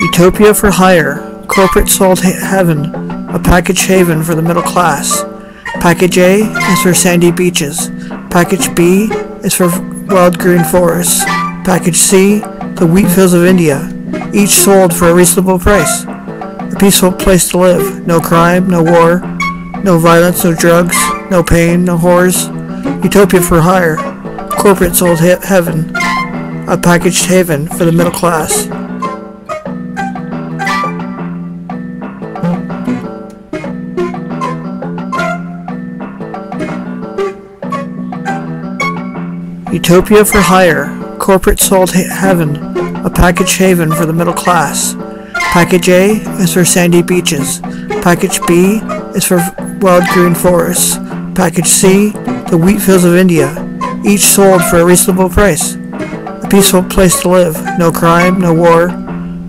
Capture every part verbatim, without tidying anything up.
Utopia for hire, corporate sold heaven, a package haven for the middle class. Package A is for sandy beaches. Package B is for wild green forests. Package C, the wheat fields of India, each sold for a reasonable price. A peaceful place to live, no crime, no war, no violence, no drugs, no pain, no whores. Utopia for hire, corporate sold he heaven, a packaged haven for the middle class. Utopia for hire, corporate sold he heaven, a packaged haven for the middle class. Package A is for sandy beaches. Package B is for wild green forests. Package C, the wheat fields of India, each sold for a reasonable price. A peaceful place to live, no crime, no war,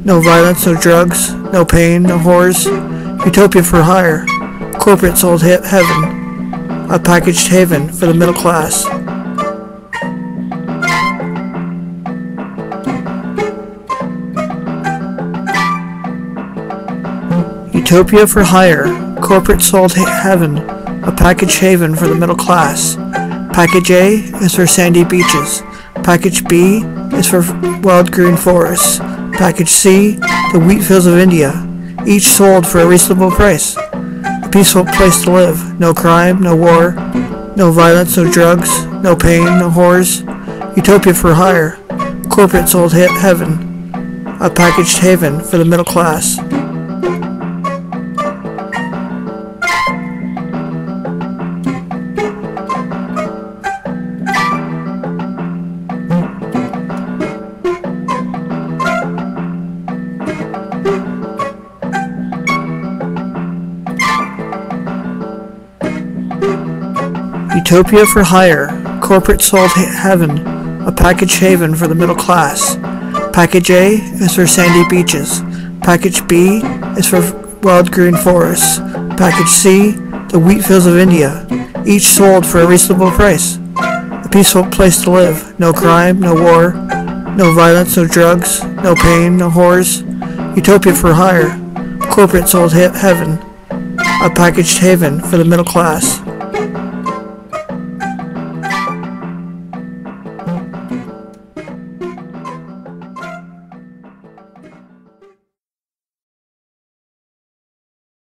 no violence, no drugs, no pain, no whores. Utopia for hire, corporate sold he heaven, a packaged haven for the middle class. Utopia for hire, corporate sold heaven, a package haven for the middle class. Package A is for sandy beaches. Package B is for wild green forests. Package C, the wheat fields of India, each sold for a reasonable price. A peaceful place to live, no crime, no war, no violence, no drugs, no pain, no whores. Utopia for hire, corporate sold heaven, a packaged haven for the middle class. Utopia for hire, corporate sold heaven, a package haven for the middle class. Package A is for sandy beaches. Package B is for wild green forests. Package C, the wheat fields of India, each sold for a reasonable price. A peaceful place to live, no crime, no war, no violence, no drugs, no pain, no whores. Utopia for hire, corporate sold heaven, a packaged haven for the middle class.